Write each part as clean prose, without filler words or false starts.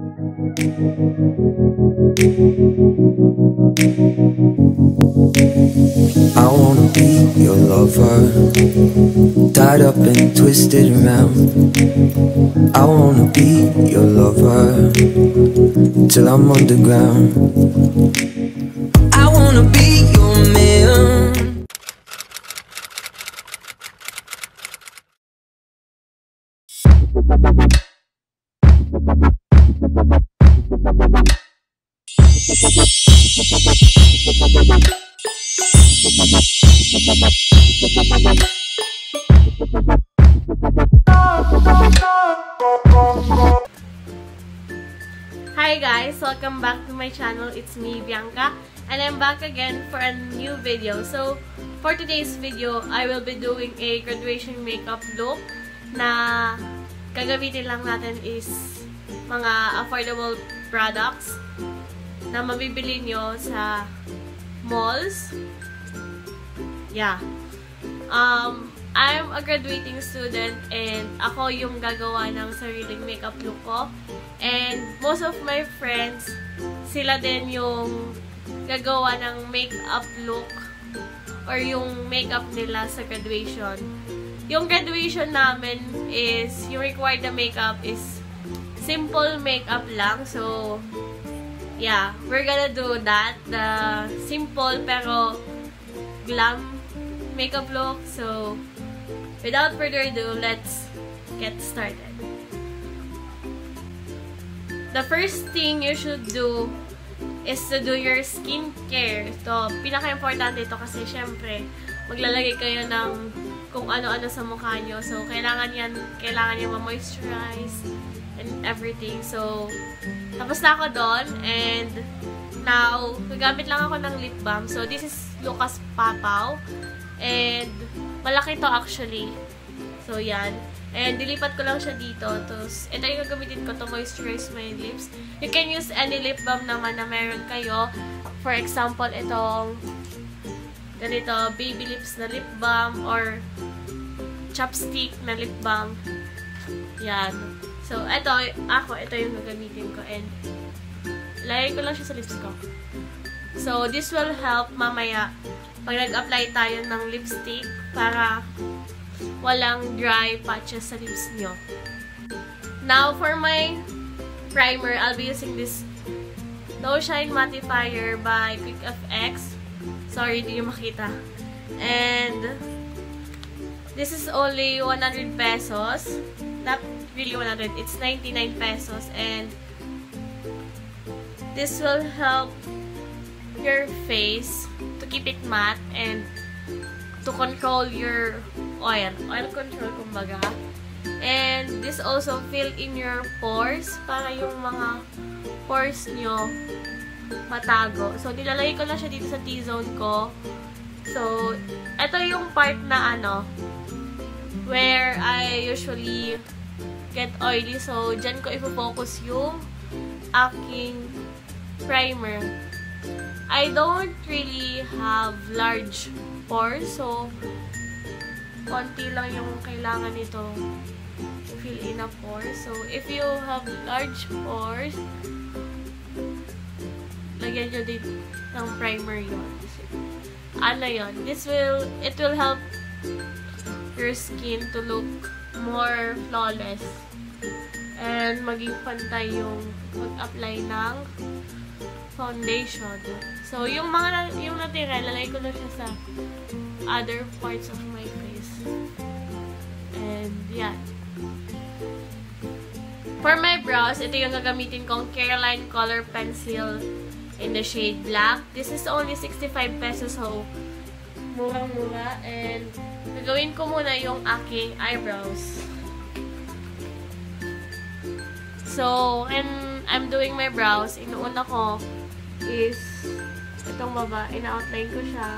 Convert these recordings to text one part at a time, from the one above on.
I wanna be your lover, tied up and twisted around. I wanna be your lover, till I'm underground. I wanna be your man. Hi guys, welcome back to my channel. It's me, Vianca, and I'm back again for a new video. So for today's video, I will be doing a graduation makeup look na gagamitin lang natin is mga affordable products na mabibili nyo sa malls. Yeah. I'm a graduating student and ako yung gagawa ng sariling makeup look ko. And most of my friends, sila din yung gagawa ng makeup look or yung makeup nila sa graduation. Yung graduation namin is, yung required na makeup is simple makeup lang. So, yeah, we're gonna do that. The simple pero glam makeup look. So, without further ado, let's get started. The first thing you should do is to do your skincare. Ito, pinaka-importante ito kasi syempre, maglalagay kayo ng kung ano-ano sa mukha nyo. So, kailangan yan ma-moisturize and everything. So, tapos na ako doon. And now, gagamit lang ako ng lip balm. So, this is Lucas Papaw. And, malaki to actually. So, yan. And, dilipat ko lang siya dito. Tapos, ito yung gagamitin ko to moisturize my lips. You can use any lip balm naman na meron kayo. For example, itong ganito, baby lips na lip balm or chapstick na lip balm. Yan. So, ito yung gagamitin ko. And, lagay ko lang siya sa lips ko. So, this will help mamaya pag nag-apply tayo ng lipstick para walang dry patches sa lips nyo. Now, for my primer, I'll be using this No Shine Mattifier by Quick FX. Sorry, hindi nyo makita. And, this is only 100 pesos. Not really 100, it's 99 pesos. And, this will help your face to keep it matte and to control your oil. Oil control, kumbaga. And, this also fill in your pores para yung mga pores nyo matago. So, nilalagay ko lang siya dito sa T-zone ko. So, ito yung part na where I usually get oily. So, dyan ko ipo-focus yung aking primer. I don't really have large pores, so konti lang yung kailangan nito to fill in a pore. So, if you have large pores, lagyan nyo din ng primer yun. It will help your skin to look more flawless. And maging pantay yung mag-apply ng foundation. So, yung natira, lalagay ko na siya sa other parts of my face. And, yeah. For my brows, ito yung gagamitin kong Careline Color Pencil in the shade black. This is only 65 pesos, so murang-mura. And, gagawin ko muna yung aking eyebrows. So, and I'm doing my brows. Inuuna ko is itong baba. Ina-outline ko siya.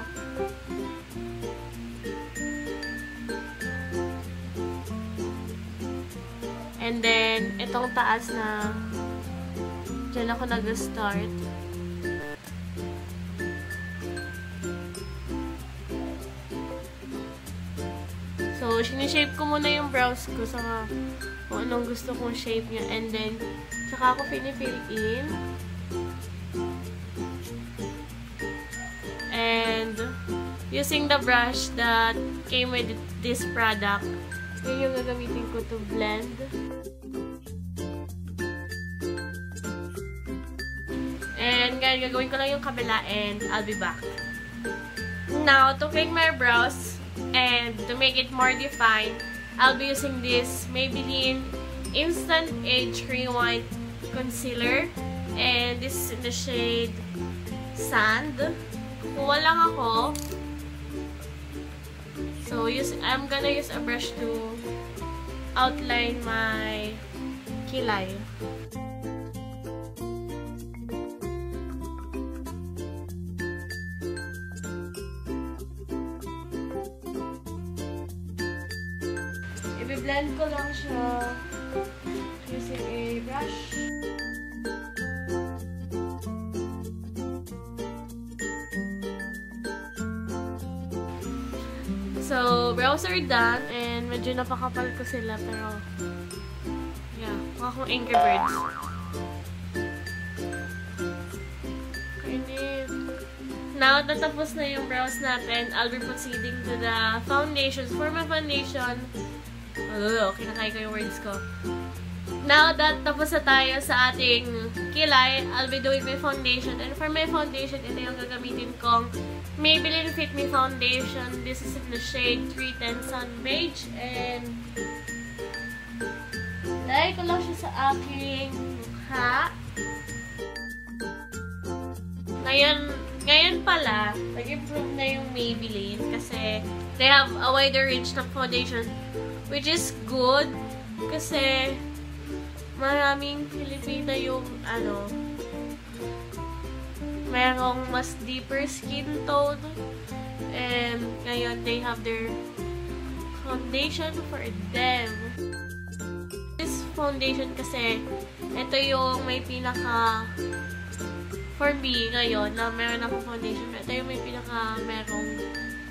And then, itong taas na dyan ako nag-start. So, sinishape ko muna yung brows ko sa kung anong gusto kong shape niya. And then, saka ako pinifill in. And using the brush that came with this product, yun yung gagamitin ko to blend. And ngayon, gagawin ko lang yung kabila and I'll be back. Now, to make my brows and to make it more defined, I'll be using this Maybelline Instant Age Rewind Concealer. And this is in the shade Sand. Kuha lang ako. So, I'm gonna use a brush to outline my kilay. I-blend ko lang siya using a brush. So, brows are done and medyo napakapal ko sila pero yeah, mukha akong Angry Birds. Now, tatapos na yung brows natin. I'll be proceeding to the foundations. For my foundation, okay, nakaya ko yung words ko. Now that tapos na tayo sa ating kilay, I'll be doing my foundation. And for my foundation, ito yung gagamitin kong Maybelline Fit Me Foundation. This is in the shade 310 Sun Beige. And lagay ko lang siya sa aking mukha. Ngayon pala, nag-improve na yung Maybelline kasi they have a wider range ng foundation, which is good kasi maraming Filipina yung ano, merong mas deeper skin tone, and ngayon they have their foundation for them. This foundation kasi ito yung may pinaka, for me ngayon na meron akong foundation, ito yung may pinaka merong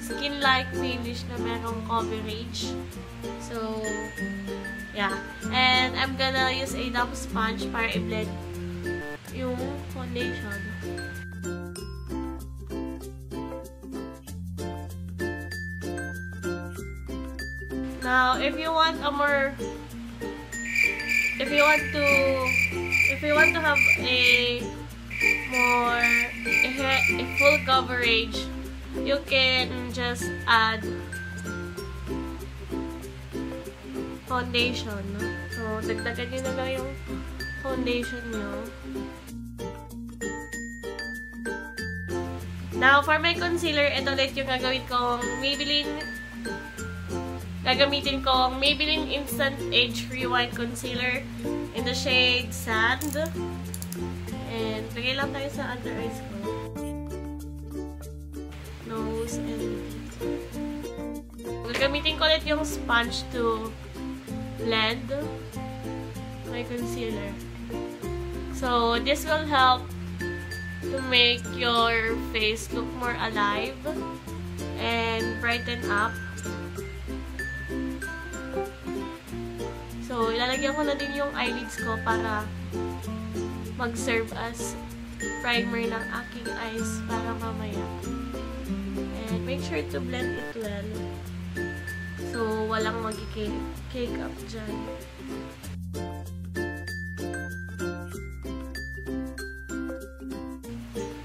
skin-like finish na merong coverage. So, yeah. And I'm gonna use a damp sponge para i-blend yung foundation. Now, if you want to have a full coverage, you can just add foundation. So, dagdagan nyo na lang yung foundation nyo. Now, for my concealer, ito ulit yung gagamitin kong Maybelline Instant Age Rewind Concealer in the shade Sand. And, lagay lang tayo sa under eyes ko. Nose and gagamitin ko ulit yung sponge to blend my concealer. So, this will help to make your face look more alive and brighten up. So, ilalagyan ko na din yung eyelids ko para mag-serve as primer ng aking eyes para mamaya. And make sure to blend it well. So, walang magki-cake up dyan.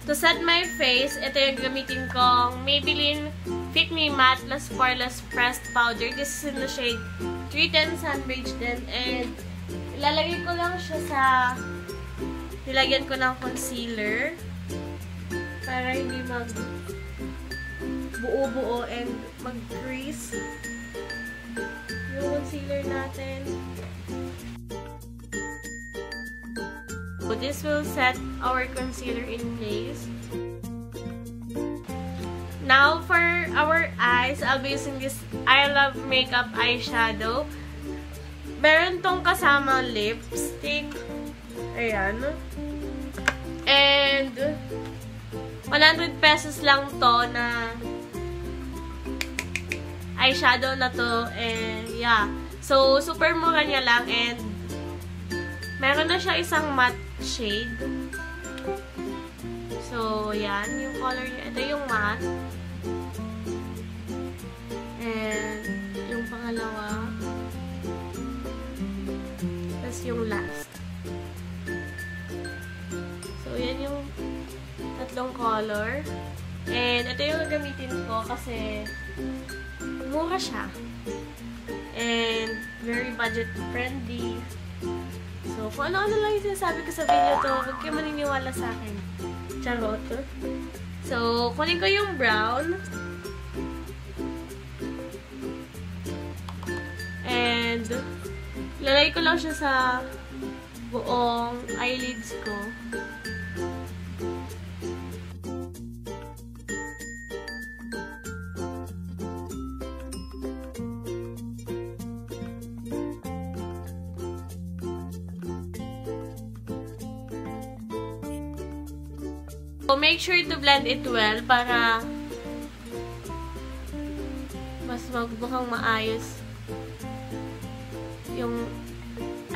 To set my face, ito yung gamitin kong Maybelline Fit Me Matte Less Poreless Pressed Powder. This is in the shade 310 Sun Beige din. And ilalagay ko lang siya sa nilagyan ko ng concealer para hindi magbuo-buo and mag-crease yung concealer natin. So, this will set our concealer in place. Now, for our eyes, I'll be using this I Love Makeup eyeshadow. Meron tong kasama lipstick. Ayan. And 100 pesos lang to na eyeshadow na to. And yeah. So, super mura niya lang. And Meron na siya isang matte shade. So, yan. Yung color niya. Ito yung matte. And, yung pangalawa. Tapos yung last. So, yan yung tatlong color. And, ito yung gamitin ko kasi mura siya. And, very budget-friendly. So, kung ano-ano lang yung sinasabi ko sa video to, huwag kayo maniniwala sa akin. Charot. So, kunin ko yung brown. And, lalagay ko lang siya sa buong eyelids ko. So, make sure to blend it well para mas magbukang maayos yung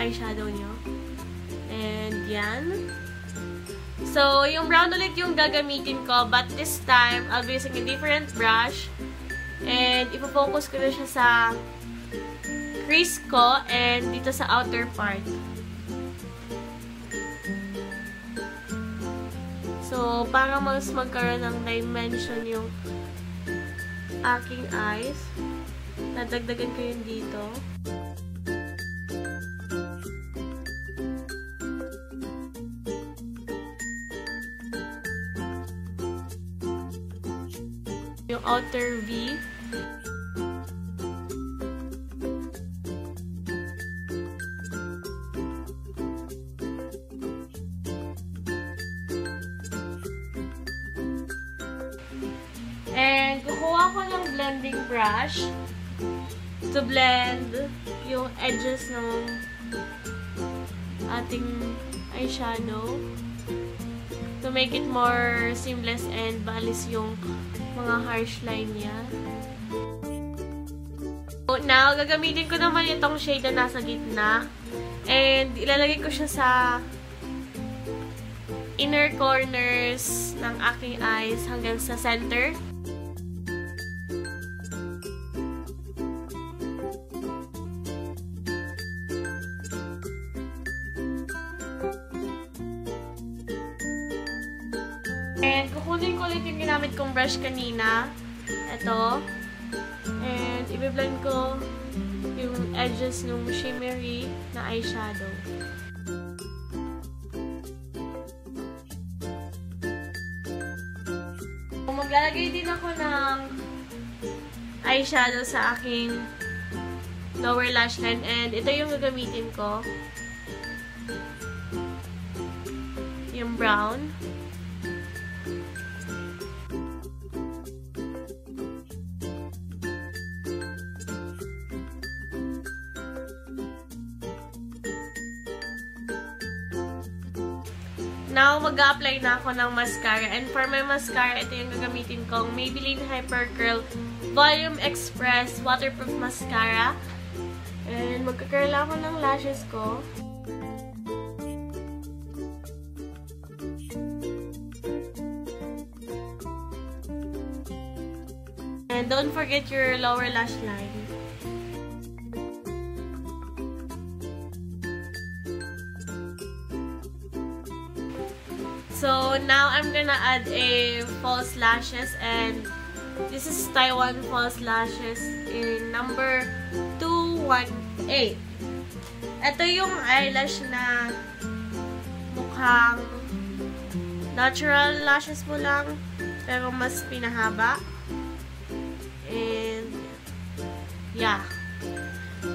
eyeshadow nyo. And, yan. So, yung brown ulit yung gagamitin ko, but this time, I'll be using a different brush. And, ipofocus ko na siya sa crease ko and dito sa outer part. So, para mas magkaroon ng dimension yung aking eyes, nadagdagan ko yun dito. Yung outer V. And, kukuha ko ng blending brush to blend yung edges ng ating eyeshadow to make it more seamless and balis yung mga harsh line niya. So, now, gagamitin ko naman itong shade na nasa gitna and ilalagay ko siya sa inner corners ng aking eyes hanggang sa center. Kukunin ko ulit yung ginamit kong brush kanina. Ito. And, i-blend ko yung edges ng shimmery na eyeshadow. Maglalagay din ako ng eyeshadow sa aking lower lash line. And, ito yung gagamitin ko. Yung brown. Now, mag-a-apply na ako ng mascara. And for my mascara, ito yung gagamitin kong Maybelline Hyper Curl Volume Express Waterproof Mascara. And magka-curl ako ng lashes ko. And don't forget your lower lash line. So, now I'm gonna add a false lashes, and this is Taiwan false lashes in number 218. Ito yung eyelash na mukhang natural lashes mo lang, pero mas pinahaba. And, yeah.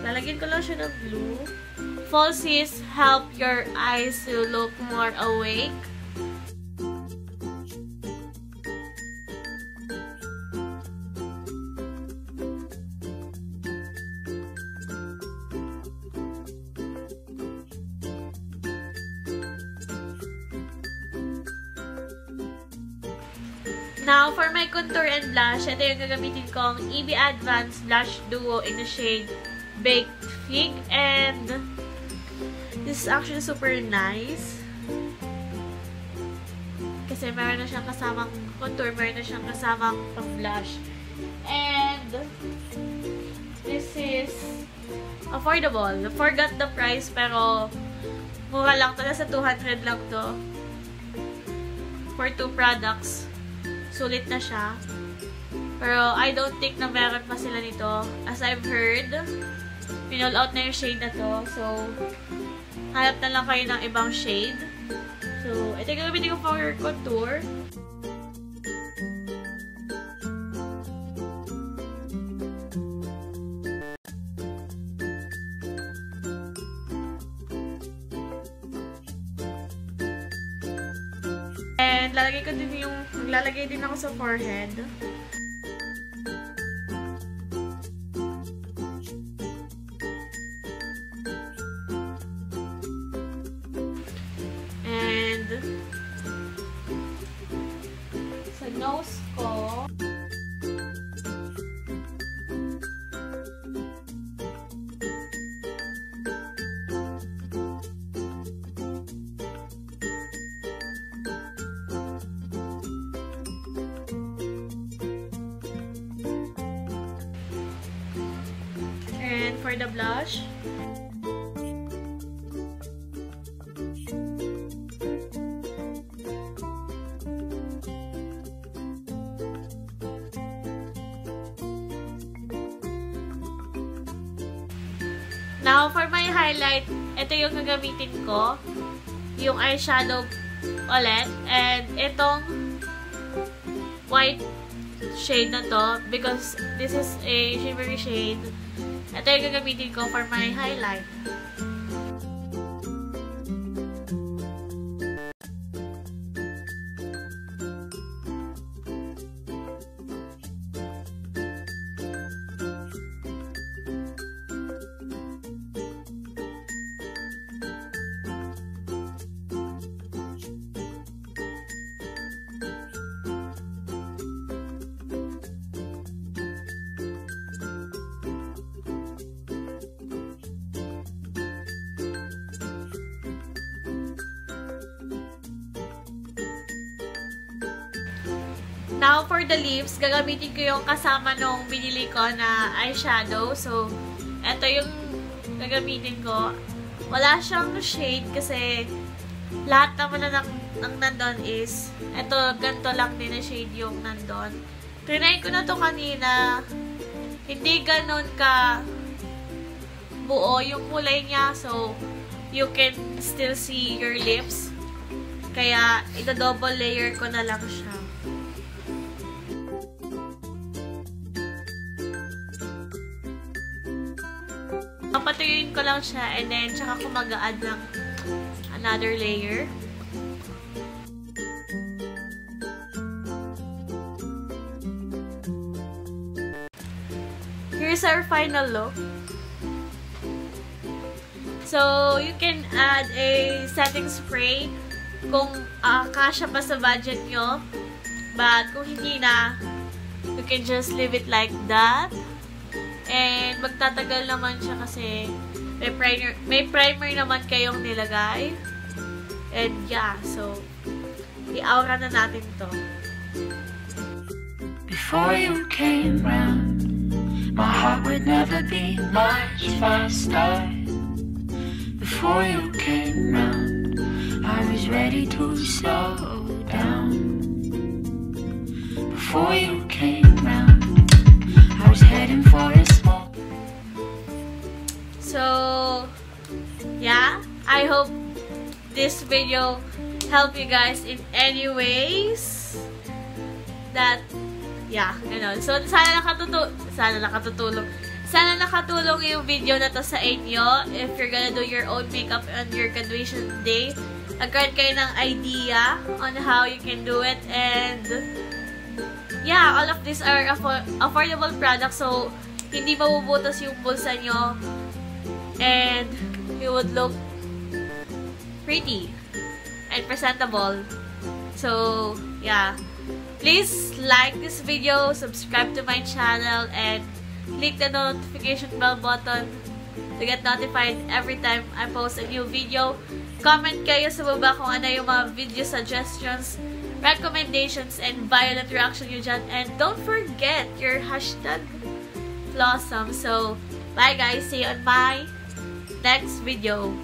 Lalagyan ko lang siya ng blue. Falsies help your eyes to look more awake. Now, for my contour and blush, ito yung gagamitin kong EB Advanced Blush Duo in the shade Baked Fig. And, This is actually super nice. Kasi meron na siyang kasamang contour, meron na siyang kasamang pang-blush. And this is affordable. Forgot the price pero mura lang to. Nasa 200 lang to. For two products. Sulit na siya. Pero I don't think na meron pa sila nito. As I've heard, pinol out na yung shade na to. So, hanap na lang kayo ng ibang shade. So, ito yung gamitin ko for contour. And lalagay ko din yung, maglalagay din ako sa forehead. And sa nose ko, and for the blush, now for my highlight, ito yung gagamitin ko, yung eyeshadow ulit, and itong white shade na to because this is a shimmery shade. Ito yung gagamitin ko for my highlight. Now, for the lips, gagamitin ko yung kasama nung binili ko na eyeshadow. So, ito yung gagamitin ko. Wala siyang shade kasi lahat naman na ang nandun is ito, ganito lang din na shade yung nandun. Trinay ko na to kanina. Hindi ganun ka buo yung kulay niya. So, you can still see your lips. Kaya, ito-double layer ko na lang siya. Patuyuin ko lang siya and then tsaka ko mag-a-add ng another layer. Here's our final look. So, you can add a setting spray kung kasya pa sa budget nyo. But kung hindi na, you can just leave it like that. And magtatagal naman siya kasi may primer naman kayong nilagay. And yeah, so i-aura na natin to. Before you came round, my heart would never be much faster. Before you came round, I was ready to slow down. Before you came round, I was heading for a small. So, yeah, I hope this video helped you guys in any ways. That, yeah, ganun. So, sana nakatulong yung video na to sa inyo. If you're gonna do your own makeup on your graduation day, nagkaroon kayo ng idea on how you can do it. And yeah, all of these are affordable products, so hindi mabubutas yung bulsa nyo and you would look pretty and presentable. So, yeah. Please like this video, subscribe to my channel, and click the notification bell button to get notified every time I post a new video. Comment kayo sa baba kung ano yung mga video suggestions, recommendations, and violent reaction nyo dyan. And don't forget your hashtag Blossom. So, bye guys. See you on my next video.